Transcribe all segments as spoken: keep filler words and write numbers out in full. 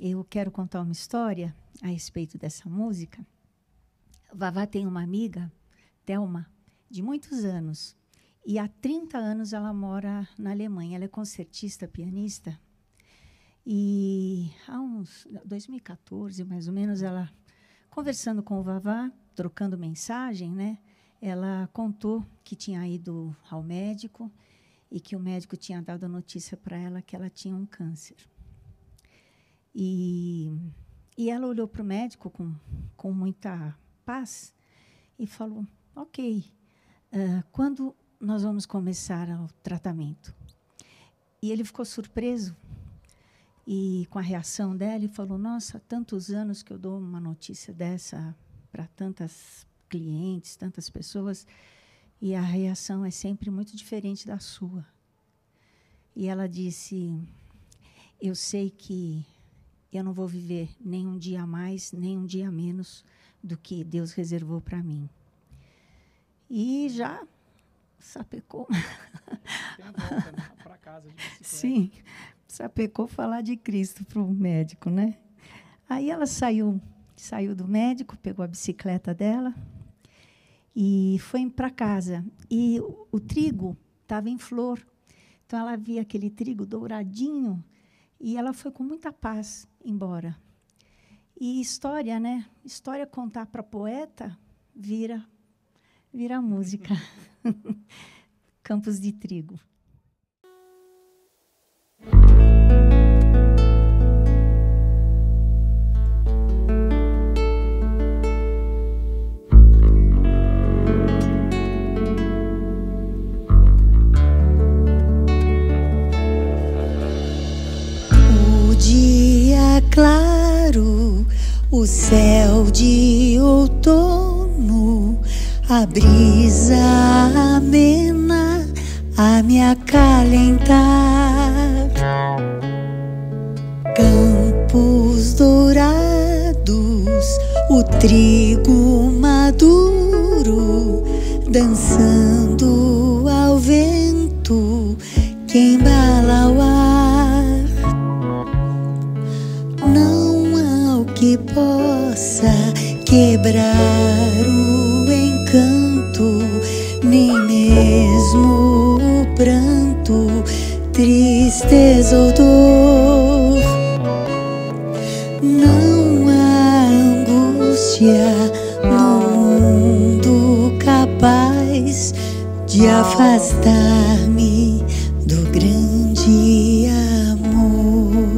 eu quero contar uma história a respeito dessa música. Vavá tem uma amiga, Telma, de muitos anos. E há trinta anos ela mora na Alemanha. Ela é concertista, pianista. E há uns dois mil e quatorze, mais ou menos, ela, conversando com o Vavá, trocando mensagem, né? Ela contou que tinha ido ao médico e que o médico tinha dado a notícia para ela que ela tinha um câncer. E, e ela olhou para o médico com, com muita paz e falou, ok, uh, quando nós vamos começar o tratamento? E ele ficou surpreso e, com a reação dela e falou, nossa, tantos anos que eu dou uma notícia dessa para tantas clientes, tantas pessoas, e a reação é sempre muito diferente da sua. E ela disse, eu sei que eu não vou viver nem um dia a mais, nem um dia a menos do que Deus reservou para mim. E já sapecou. Tem a volta, né? Pra casa de bicicleta. Sim, sapecou falar de Cristo para o médico, né? Aí ela saiu, saiu do médico, pegou a bicicleta dela e foi para casa. E o, o trigo estava em flor. Então, ela via aquele trigo douradinho e ela foi com muita paz embora. E história, né? História contar para poeta vira, vira música. Campos de Trigo. Claro, o céu de outono, a brisa amena a me acalentar. Campos dourados, o trigo maduro, dançando ao vento que embala o ar. Que possa quebrar o encanto, nem mesmo o pranto, tristeza ou dor. Não há angústia no mundo capaz de afastar-me do grande amor.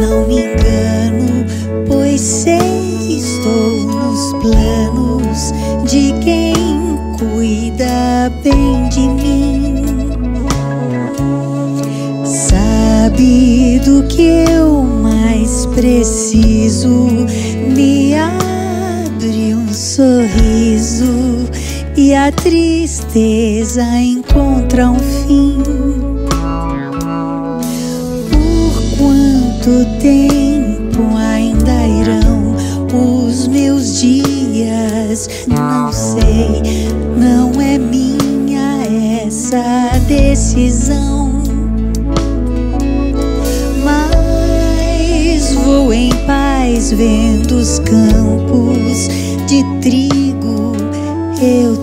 Não me engano, pois sei, estou nos planos de quem cuida bem de mim. Sabe do que eu mais preciso, me abre um sorriso e a tristeza encontra um fim. Quanto tempo ainda irão os meus dias? Não sei, não é minha essa decisão. Mas vou em paz vendo os campos de trigo. Eu